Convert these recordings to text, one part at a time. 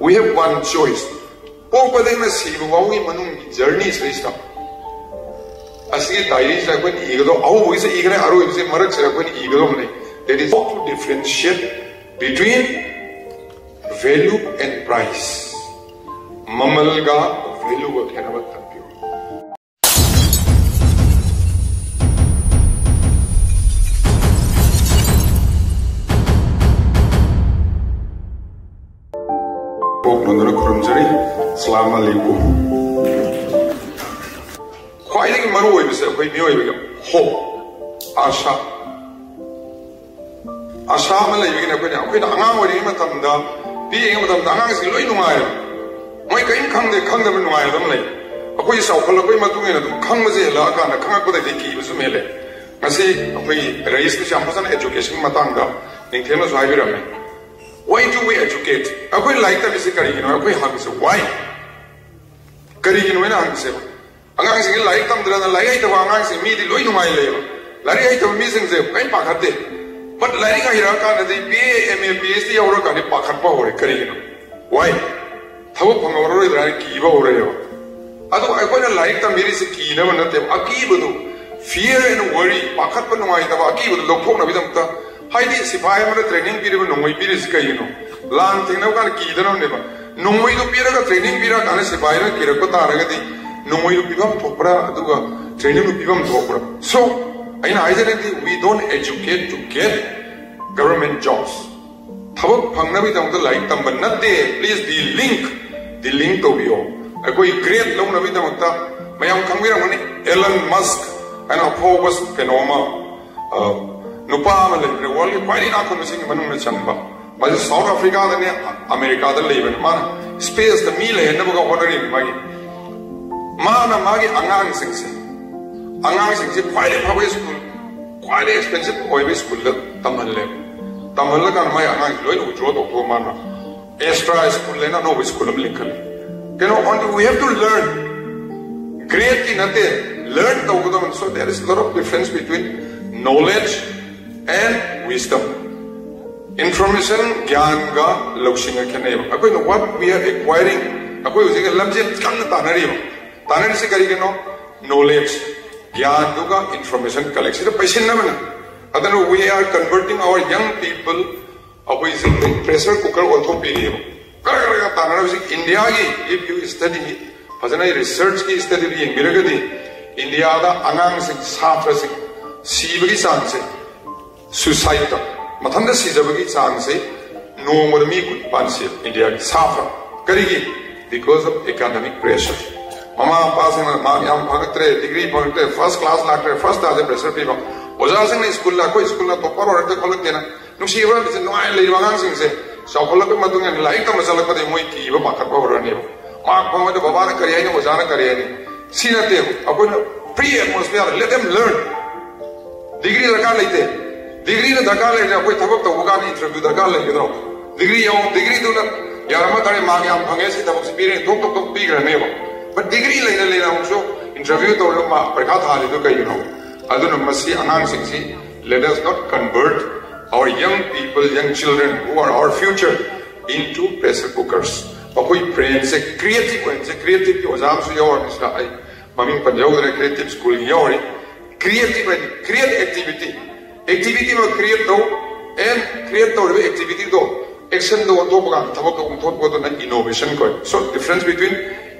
We have one choice. 뽕빠댕나 시부가오기 만웅 journey 있으시다. 아시게 다이리 시라고니 이거도 아우 보이세 이거네 아로 임세 머럭 시라고니 이거도 보네. That is how to differentiate between value and price. Mamalga value of Hanabat. Assalamualaikum. Khoai ding maru hoy bisa, khoai mioi bega. Hope, asha, asha malai bega na khoai na. Khoai na angang hoy ding matam da, pi eng matam da angang siloi nungai. Mai kain khang de nungai dam lai. Khoai sao khol khoai matung ena dum khang maze la ka na khang ko da ki bisu mele. Ngasi khoai rais ni shamposan education matang da. Ning thema swai biram me. Why do we educate? Akoi like ta bisi kari gino, akoi hang se why? Kari gino na hang se. Angang se like tam dra na lai ai ta angang se mi di loi numai le. Lari ai ta mi sing se kai pa khate. But lari ka hira ka na di BA MA PhD aur ka ni pa khat pa hore kari gino. Why? Thabo phangor roi dra ki ba hore yo. Adu akoi na like ta miri se ki na na te aki budu. Fear and worry pa khat pa numai ta aki budu lok phok na bidam ta. Haidi sifai mana training period nongoi period sikai ino. Lan thingna kan kidaram neba. Nongoi do period ka training period kana sifai na kirakko taaraga di. Nongoi do pibam thopra aduga training do pibam thopra. So aina aizareti we don't educate to get government jobs. Thabak phangna bi tamta like tamban natte. Please the link to bio. Akoi great long na bi tamta. Mayam khangira mani Elon Musk and a focus phenomena. Nupa Malay, the world is quite enough to sing Manu Chamba. But South Africa and America, the Laban Man, space the meal and never got water in Maggie. Mana Maggie Angang sings it. Angang sings it quite a power school, quite expensive oil school, Tamalem. Tamalak and my Angang Lloyd, which wrote of Romana. Extra school, Lena, no, which could have Lincoln. You know, we have to learn. Great in a day, learn the government. So there is a lot of difference between knowledge and wisdom. Information, Gyan Ga Laushinga Kaneva. According to what we are acquiring, according to Lamjit Kan Tanariva. Tanari Sikarigano, knowledge, Gyan Duga, information collection. Other we are converting our young people in pressure cooker also period. India, if you study Pazana research ki study in Biragadi, India Anang Singh Safra Singh Sibri Sanse. Suicide. Matanda Sijabagi chance no more me good pansi India suffer. Karigi because of economic pressure. Mama passing Magatre, degree pangatre, first class lactre, first as a pressure people. Ozasing school lako school to power at the collectina. No she runs in no sing say. Shapalaka Matung and Laika Masalaka de Moiki Bakapova New. Mark Pama de Babana Karyani was Anna Karyani. Sinate upon pre-atmosphere, let them learn. Degree Rakalite. Degree na dakar le na koi thabok to hoga ni interview dakar le kidro degree yo degree do na yarama tare ma gam bhange si thabok spire to big rane ba but degree le na so interview to lo ma prakha tha le do kai no adun masi anang singh si let us not convert our young people young children who are our future into pressure cookers pa koi friends se creative ki ozam su yo mista ai maming panjau na creative school yo creative and create activity activity will create though and create though activity though action though innovation koi. So difference between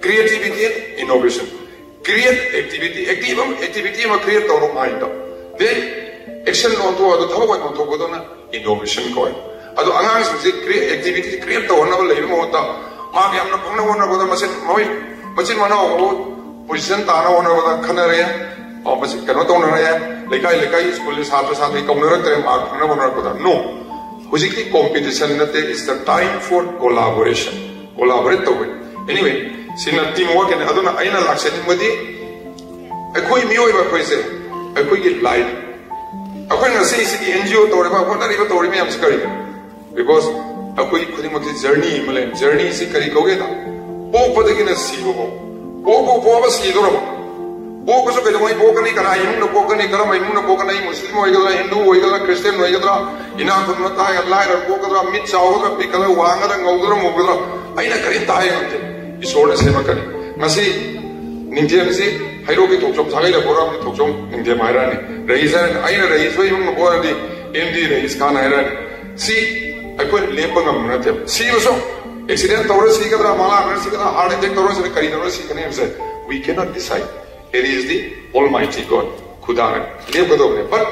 creativity and innovation. Create activity, activity will create though mind. Then action though innovation koi. Ado angang sing create activity create though na bala himo hota. Maam yamna pangna hona boda machine mana ho position tana hona boda khana re. No, competition is the time for collaboration. Collaborate with. Anyway, in a teamwork and other Aina Lakshanimadi, a quick meal if I say, a quick light. A quick NGO to whatever, whatever to remain scurrying. Because a quick Kurimoti journey, journey is a Karikogeta. Oh, but again, a CEO. Oh, Bogus of the way Bogani, Imun, Bogani, Imun, Bogani, Muslim, Hindu, Oigala, Christian, Oigala, Inakunata, Light, Bogara, Mitsa, Pikala, Wanga, and Ogura, Mogura, أين كريم تعاينت يسوع نسمع كريم مسي نينجيا مسي هيروكي توجم ثعيلة بورا مسي توجم نينجيا مايراني رئيسان أين رئيس وين من بورا دي إندي رئيس كان هيران سي أكون ليبعنا مناتيا سي وسو accident تورس سي كذا مالا مرس كذا هارد ديك تورس سي كريم تورس سي كريم مسي we cannot decide it is the Almighty God خدانا ليبعنا منه but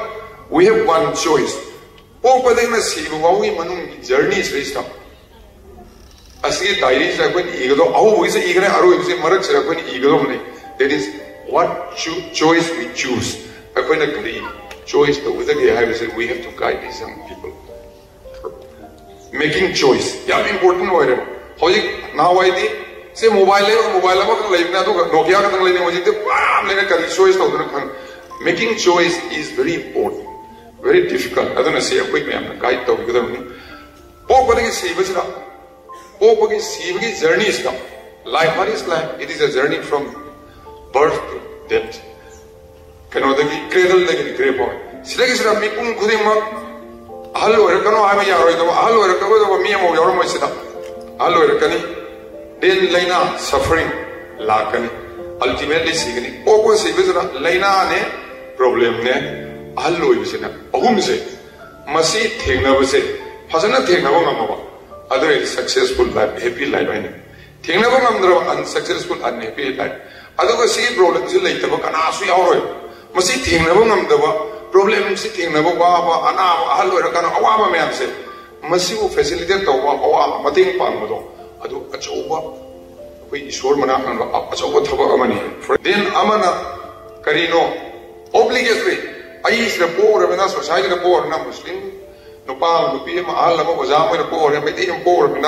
we have one choice أو بدينا سي وواوي منون journey سريستا Asli diaries are going to ego. How we say ego? Aru we say marks are going to ego. That is what choice we choose. I can agree. Choice the whether we have said we have to guide these young people. Making choice. Yeah, important word. How you now I did say mobile level can live na to Nokia can live na wajib the bam lena kari choice na udhna khan. Making choice is very important, very difficult. Adhna say apni me apna guide to because apni. Poor badegi say bachna. Hope is his journey is come. Life, what is life? It is a journey from birth to death. Cannot be cradle like a grave boy. Silagi sira mi pun khudi ma halu erakano aame yaroi do halu erakano do mi amo yaro ma sida halu erakani den laina suffering lakani ultimately signi hope is his laina ne problem ne halu ibisina ahum se masi thengna base phasana thengna ba ma ba Other is successful life, happy life. I know. Think about our unsuccessful, unhappy life. Other go see problems in life. That was anasui our. But see, think about our problems. See, think about our anasui. Hello, that our awam may answer. But see, we facilitate our awam. But think about that. That was a job. We issue money. A job that was money. Then amana karino obligatory. I is the poor. We na society the poor na Muslim. Nepal, Nepal, Malaysia, Mozambique, Nepal, and many other countries.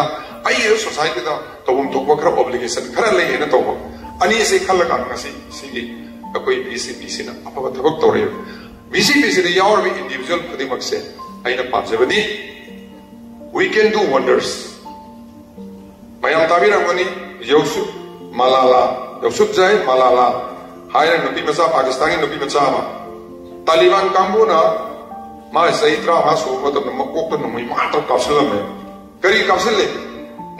I have society that we have to obligation. We have to do. Ani is a color canvas. Silly. A koi BC na. Apa what about Tory? BC is a or individual khudi makse. Aina panjavadi. We can do wonders. Mayam tabi ramani. Yusuf Malala. Yusuf jai Malala. Hairan Nepal masa Pakistani Nepal masa ma. Taliban kambu na. My Saitra has over the Makotan, we might have Kapsulam. Curry Kapsule,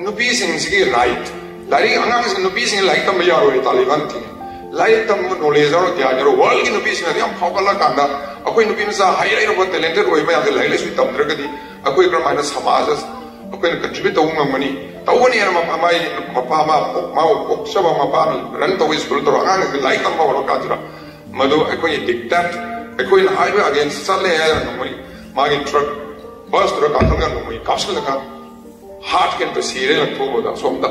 no peace in Sigi light. Dari Anang is no peace in light of Mayaro, Taliban thing. Light of Nolezar, the other world in a peace in a young Pokala Kanda, a queen of Pimsa, higher over the lender, where the Lilas with Tamdragadi, a quick minus Hamasas, a queen contribute the woman money. Tawani and Mamai, Mapama, Mao, Oksava, Mapan, Rantavis, Bultara, light of Marakatra, Madu, a queen dictator. I go in highway against Sunday and Maggie truck, bus truck, and Castle Heart can be serial and Toboda, Somda,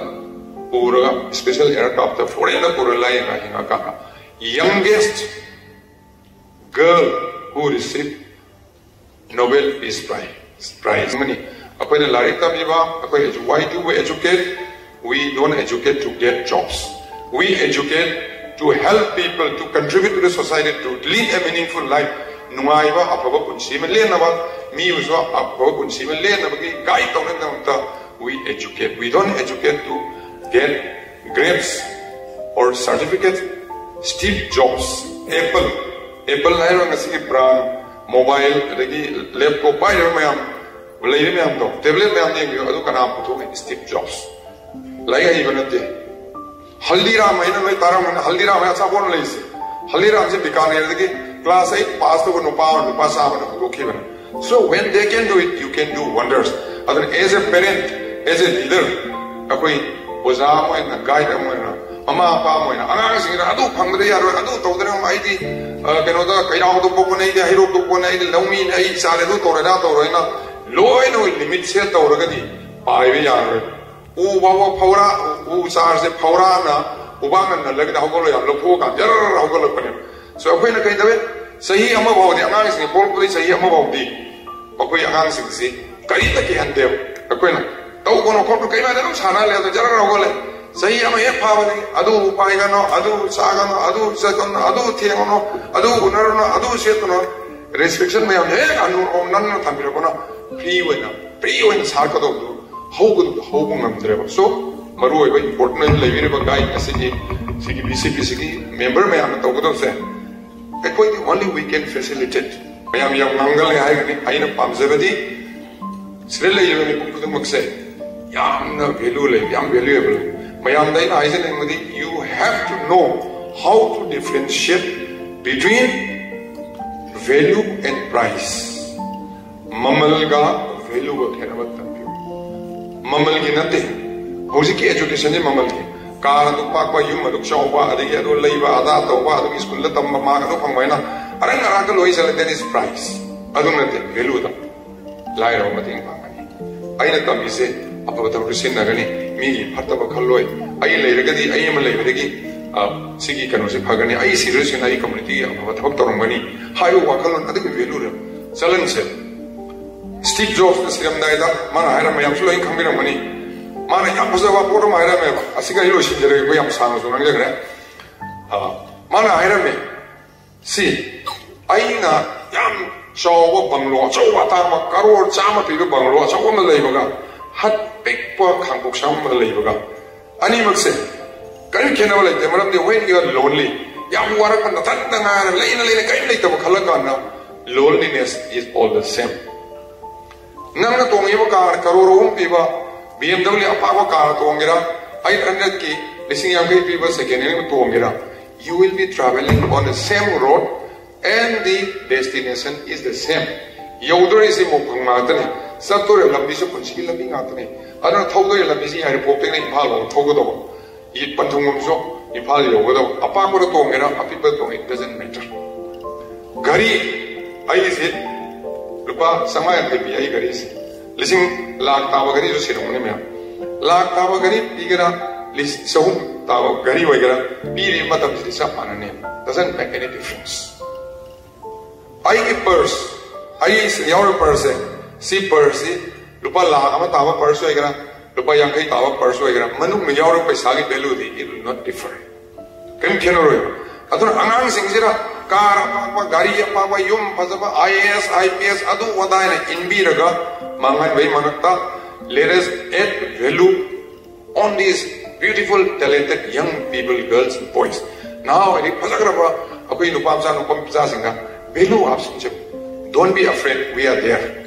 Ura, special aircraft, foreigner, Puralay and Ahingaka. Youngest girl who received Nobel Peace Prize. Money. Upon a Larita Miva, why do we educate? We don't educate to get jobs. We educate to help people, to contribute to the society, to lead a meaningful life. Nuaiva apava kunshima lenava, miusva apava kunshima lenava ki kai taunanamta. We educate. We don't educate to get grades or certificates. Steve Jobs, Apple, Apple nairanga si brand, mobile, regi laptop, bayram, layram to, tablet mayam ne adu kana putu Steve Jobs. Laiga ibanate. Haldiram I know Taram Haldiram has a one lazy. Haldiram is become class 8 passed over no power to pass out of. So when they can do it, you can do wonders. As a parent, as a leader, a queen was arm and a guide and Ama Pam and Anas in Adu Pangri Adu Todram ID Kanoda Kayao to Pokonai, the Hero to Ponai, the Lomi, Saladu Torada Torena, low and limits here to Rogadi, Pariviar. Uwa Paura, who charged the Paurana, Ubaman, and Legda Hogola, Lopoka, General Hogolopin. So when I came to it, say he among the Angs in the Polpoli, say he among the Okoya Hans in the sea, Karitaki and them, a queen. Togono Kopoka, I don't Sanale, the General Hogole, say he am a poverty, Adu Pagano, Adu Sagano, Adu Second, Adu Tiagono, Adu Nerno, Adu Setono, restriction may have had and none of Tamiragona, pre-win Sarkado. How good, how good. So, Maru, very important. Like, guy, BCP, member, I am not only we can facilitate. I am young, I am a Pamzavadi. Srila, you Yamna Velule, Yam Veluable. Mayamdain Aizen Engmadi, you have to know how to differentiate between value and price. Mamalga value Kanavat Tampu. Mamalgi Nate. Hosiki education in Mamalgi. Car to Pakwa Yuma, Lukshawa, Adiado, Leva, Adato, Wadu, Skulatam, Mamago, Pangwana, Aranarako is a tennis price. Adunate, Veluda, Lyra, Matin Pangani. Ainatam is it. Apabarusin Nagani, me, Hatabakaloi, I Legati, I am a Legati, Siki Kanuzi Pagani, I see Rusinai community of Hatabatoromani, Hayo Wakalan, Adi Veluda, Salan said. Steve Jobs, the Siram Daida, Mana Haramayam, flowing Kamira money. Mana Yaposawa Porma Irame, Asika Yoshi, the Rayam Sanos, Mana Irame. See, Aina Yam Shaw Banglo, Shawatama, Karo, Sama people Banglo, Shawama Laboga, Hut Big Pork, Hambuk Shama Laboga. Animal say, Kari Kenaway, the Madame, when you are lonely, Yam Warakan, the Tantana, and Lena Lena Kailita of Kalakana, loneliness is all the same. Nana Tongiwaka, Karo, Piva. BMW apawa car to Ongira, 800 ki, listening young people second to Ongira. You will be traveling on the same road and the destination is the same. Yodor is a Mopungatane, Satur Labisha Punchila Bingatane, other Togo Labisi are reporting in Palo, Togodo, Eat Pantumumso, Ipalio, Apako to Ongira, a people to it doesn't matter. Gari, I is it, Lupa, Samaya, Garis. Listen, Lak Tawagari Sironia. Lak Tawagari, Pigara, Lis Sahum, Tawagari Wagara, Piri Matamisa Panane. Doesn't make any difference. I purse, I is your person, see Percy, Lupa Lama Tawa Persuagra, Lupa Yankai Tawa Persuagra, Manu Major Pesagi Beludi, it will not differ. Kim Kenoro, Atun Anang Singira, Kara, Gari, Papa, Yum, Pazaba, IAS, IPS, Adu Wadana, Inbiraga. Let us add value on these beautiful, talented young people, girls and boys. Now, don't be afraid, we are there.